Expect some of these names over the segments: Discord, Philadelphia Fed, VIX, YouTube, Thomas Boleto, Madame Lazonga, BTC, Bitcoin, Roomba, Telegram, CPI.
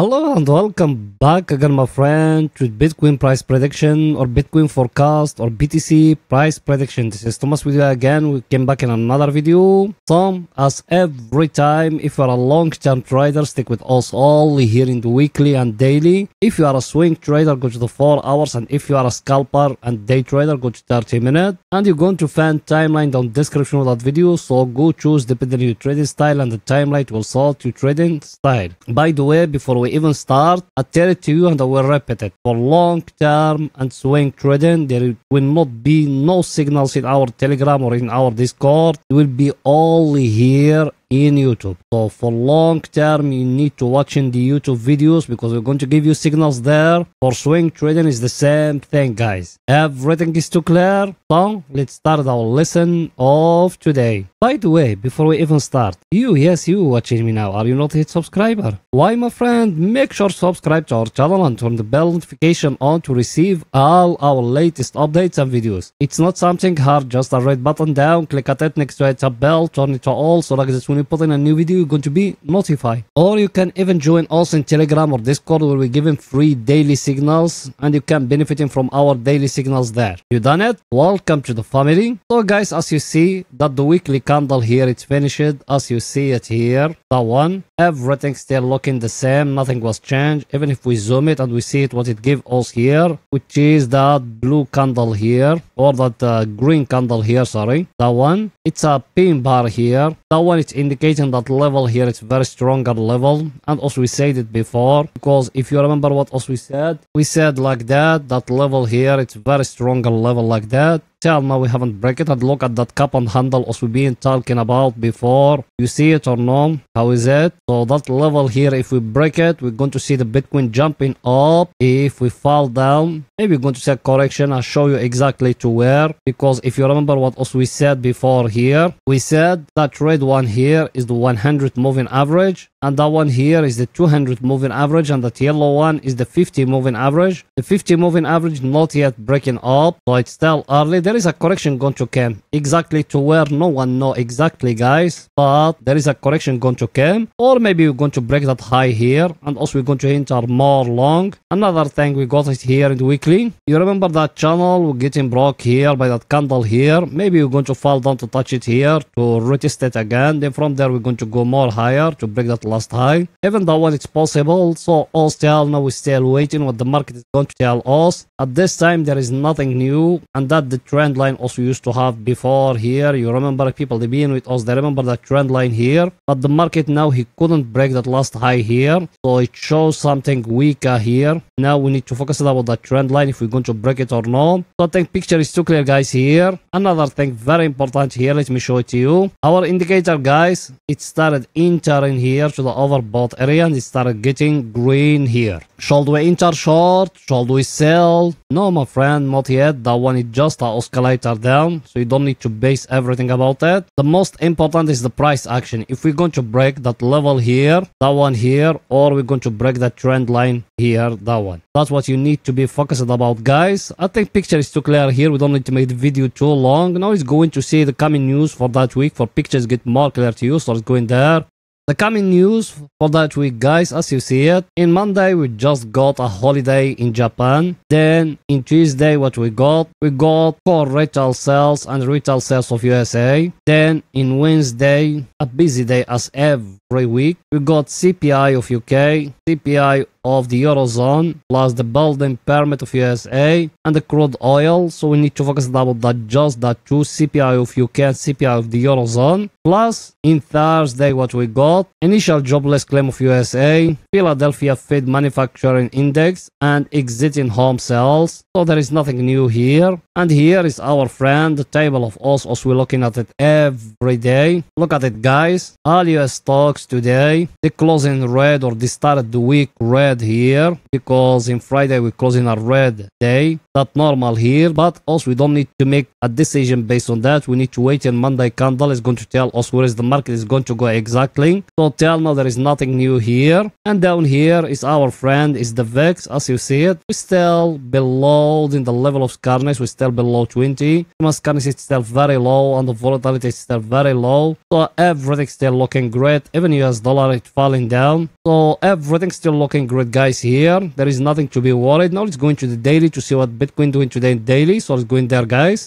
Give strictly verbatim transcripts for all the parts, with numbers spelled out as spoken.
Hello and welcome back again, my friend, to Bitcoin price prediction or Bitcoin forecast or B T C price prediction. This is Thomas with you again. We came back in another video. So, as every time, if you are a long-term trader, stick with us all here in the weekly and daily. If you are a swing trader, go to the four hours, and if you are a scalper and day trader, go to thirty minutes. And you're going to find timeline down description of that video, so go choose depending on your trading style, and the timeline will sort your trading style. By the way, before we even start, I tell it to you and I will repeat it. For long term and swing trading, there will not be no signals in our Telegram or in our Discord. It will be only here in YouTube. So for long term, you need to watch in the YouTube videos because we're going to give you signals there. For swing trading is the same thing, guys. Everything is too clear. So let's start our lesson of today. By the way, before we even start, you, yes, you watching me now, are you not hit subscriber? Why, my friend? Make sure to subscribe to our channel and turn the bell notification on to receive all our latest updates and videos. It's not something hard, just a red button down, click at it, next to it's a bell, turn it to all, so like this when you put in a new video, you're going to be notified. Or you can even join us in Telegram or Discord, where we're giving free daily signals and you can benefit from our daily signals there. You done it? Welcome to the family. So guys, as you see that the weekly candle here, it's finished. As you see it here, that one, everything still looking the same. Nothing was changed. Even if we zoom it and we see it, what it gave us here, which is that blue candle here, or that uh, green candle here, sorry, that one, it's a pin bar here. That one, it's indicating that level here, it's very stronger level. And also we said it before, because if you remember what else we said, we said like that, that level here, it's very stronger level like that. Till now we haven't break it, and look at that cup and handle as we've been talking about before. You see it or no? How is it? So that level here, if we break it, we're going to see the Bitcoin jumping up. If we fall down, maybe we're going to see a correction. I'll show you exactly to where, because if you remember what else we said before here, we said that red one here is the one hundred moving average, and that one here is the two hundred moving average, and that yellow one is the fifty moving average. The fifty moving average not yet breaking up, so it's still early. There is a correction going to come, exactly to where no one know exactly, guys, but there is a correction going to come, or maybe we're going to break that high here, and also we're going to enter more long. Another thing we got it here in the weekly, you remember that channel, we're getting broke here by that candle here. Maybe we're going to fall down to touch it here to retest it again, then from there we're going to go more higher to break that last high, even though when it's possible. So all still now we're still waiting what the market is going to tell us. At this time there is nothing new, and that the trend trend line also used to have before here. You remember, people, they being with us, they remember that trend line here, but the market now, he couldn't break that last high here, so it shows something weaker here. Now we need to focus about that trend line, if we're going to break it or not. So I think picture is too clear, guys. Here another thing very important here, let me show it to you. Our indicator, guys, it started entering here to the overbought area, and it started getting green here. Should we enter short? Should we sell? No, my friend, not yet. That one is just a escalator down, so you don't need to base everything about it. The most important is the price action. If we're going to break that level here, that one here, or we're going to break that trend line here, that one, that's what you need to be focused about, guys. I think picture is too clear here. We don't need to make the video too long. Now it's going to see the coming news for that week. For pictures get more clear to you, so it's going there. The coming news for that week, guys, as you see it, in Monday we just got a holiday in Japan. Then in Tuesday, what we got, we got core retail sales and retail sales of U S A. Then in Wednesday, a busy day as every week, we got C P I of U K, C P I of the Eurozone, plus the building permit of U S A and the crude oil. So we need to focus about that, just that two, C P I of U K and C P I of the Eurozone. Plus in Thursday, what we got, initial jobless claim of U S A, Philadelphia Fed manufacturing index, and exiting home sales. So there is nothing new here. And here is our friend, the table of us as we're looking at it every day. Look at it, guys. All U S stocks today, they closing red, or they started the week red red here because in Friday we're closing a red day. Not normal here, but also we don't need to make a decision based on that. We need to wait, and Monday candle is going to tell us where is the market is going to go exactly. So tell me there is nothing new here. And down here is our friend is the V I X. As you see it, we still below in the level of scarcity. We still below twenty. Scarcity is still very low, and the volatility is still very low. So everything's still looking great. Even U S dollar is falling down. So everything's still looking great, guys. Here there is nothing to be worried. Now it's going to the daily to see what Bitcoin doing today in daily. So it's going there, guys.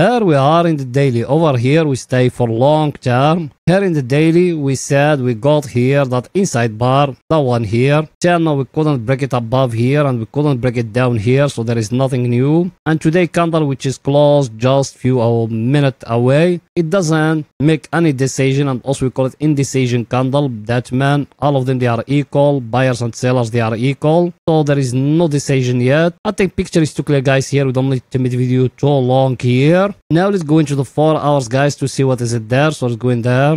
Here we are in the daily. Over here we stay for long term. Here in the daily we said we got here that inside bar, that one here. Now we couldn't break it above here and we couldn't break it down here, so there is nothing new. And today candle, which is closed just few a minute away, it doesn't make any decision, and also we call it indecision candle. That man, all of them, they are equal. Buyers and sellers, they are equal, so there is no decision yet. I think picture is too clear, guys. Here we don't need to make the video too long here. Now let's go into the four hours, guys, to see what is it there. So it's going there.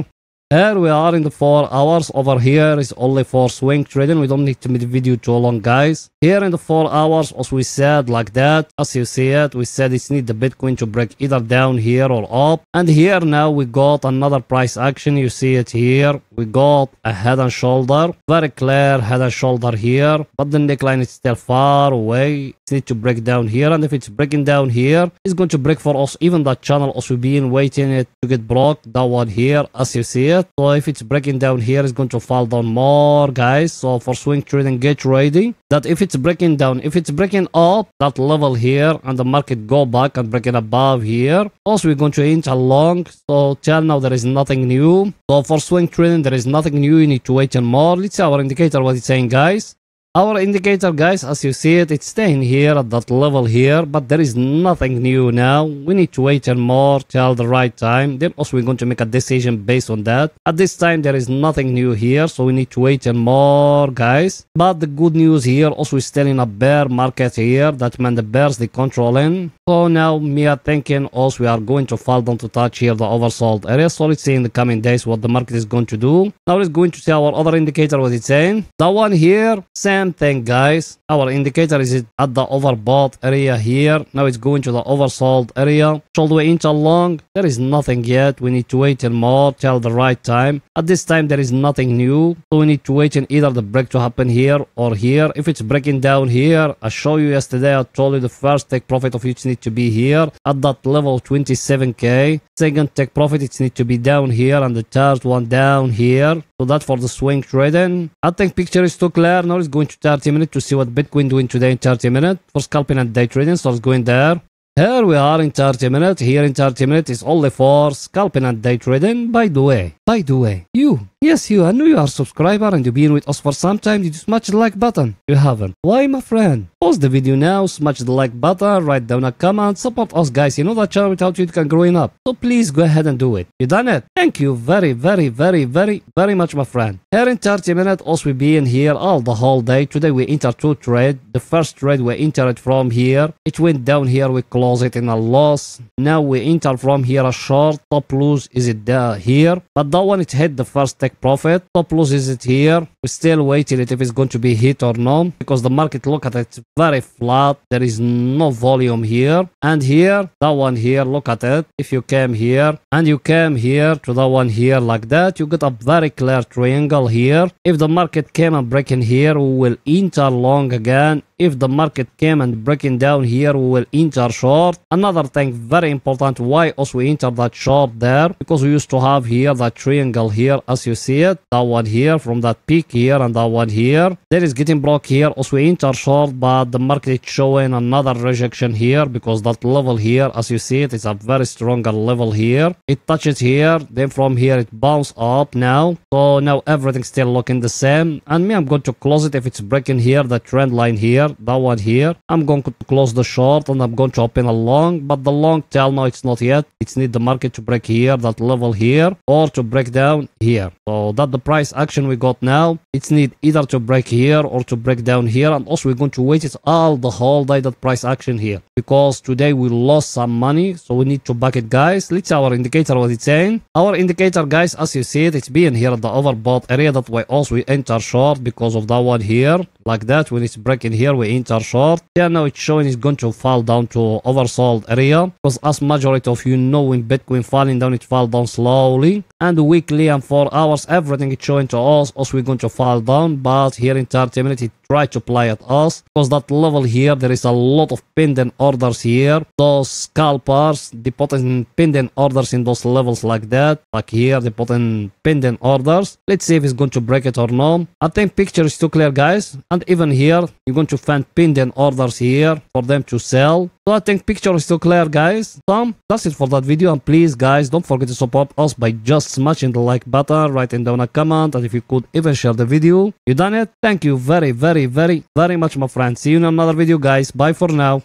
Here we are in the four hours. Over here is only for swing trading. We don't need to make the video too long, guys. Here in the four hours, as we said, like that, as you see it, we said it's need the Bitcoin to break either down here or up. And here now we got another price action. You see it here. We got a head and shoulder, very clear head and shoulder here, but the neckline is still far away. It needs to break down here, and if it's breaking down here, it's going to break for us. Even that channel also being waiting it to get blocked, that one here, as you see it. So if it's breaking down here, it's going to fall down more, guys. So for swing trading, get ready that if it's breaking down, if it's breaking up that level here and the market go back and break it above here, also we're going to inch along. So till now there is nothing new. So for swing trading there is nothing new. You need to wait and more. Let's see our indicator, what it's saying, guys. Our indicator, guys, as you see it, it's staying here at that level here, but there is nothing new now. We need to wait and more till the right time. Then also we're going to make a decision based on that. At this time, there is nothing new here, so we need to wait and more, guys. But the good news here, also is still in a bear market here. That means the bears, they controlling. So now me are thinking also we are going to fall down to touch here the oversold area. So let's see in the coming days what the market is going to do. Now let's going to see our other indicator, what it's saying. The one here, same thing, guys. Our indicator is at the overbought area here. Now it's going to the oversold area. Should we inch along? There is nothing yet. We need to wait and more till the right time. At this time there is nothing new, so we need to wait and either the break to happen here or here. If it's breaking down here, I show you yesterday, I told you the first take profit of each need to be here at that level twenty-seven K. Second take profit, it needs to be down here, and the third one down here. So that for the swing trading. I think picture is too clear. Now it's going to thirty minutes to see what Bitcoin doing today in thirty minutes for scalping and day trading. So it's going there. Here we are in thirty minutes. Here in thirty minutes is only for scalping and day trading. By the way, by the way, you, yes you, I know you are a subscriber and you've been with us for some time. You just smash the like button. You haven't. Why, my friend? Pause the video now, smash the like button, write down a comment, support us, guys. You know that channel without you it can growing up. So please go ahead and do it. You done it. Thank you very, very, very, very, very much, my friend. Here in thirty minutes, us we been here all the whole day. Today we enter two trade. The first trade we entered from here. It went down here. We closed it in a loss. Now we enter from here a short. Top lose is it there here, but that one it hit the first take profit. Top lose is it here. We still waiting it if it's going to be hit or not, because the market look at it very flat. There is no volume here. And here that one here, look at it. If you came here and you came here to that one here like that, you get a very clear triangle here. If the market came and breaking here, we will enter long again. If the market came and breaking down here, we will enter short. Another thing very important, why also we enter that short there, because we used to have here that triangle here, as you see it, that one here from that peak here and that one here. There is getting blocked here, also we enter short, but the market is showing another rejection here, because that level here, as you see it, is a very stronger level here. It touches here, then from here it bounces up now. So now everything's still looking the same, and me I'm going to close it if it's breaking here the trend line here. here, that one here. I'm going to close the short and I'm going to open a long, but the long tell now it's not yet. It's need the market to break here, that level here, or to break down here. So that the price action we got now, it's need either to break here or to break down here. And also we're going to wait it all the whole day that price action here, because today we lost some money, so we need to back it, guys. Let's see our indicator what it's saying. Our indicator, guys, as you see it, it's being here at the overbought area. That way also we enter short because of that one here, like that. When it's breaking here we enter short. Yeah, now it's showing it's going to fall down to oversold area, because as majority of you know, when Bitcoin falling down, it fall down slowly, and weekly and four hours everything it's showing to us also we're going to fall down. But here in thirty minutes it try to play at us, because that level here there is a lot of pending orders here. Those scalpers they put in pending orders in those levels like that, like here they put in pending orders. Let's see if it's going to break it or not. I think picture is too clear, guys, and even here you're going to find pending orders here for them to sell. So I think picture is too clear, guys. So that's it for that video, and please, guys, don't forget to support us by just smashing the like button, writing down a comment, and if you could even share the video. You done it. Thank you very very very very much, my friends. See you in another video, guys. Bye for now.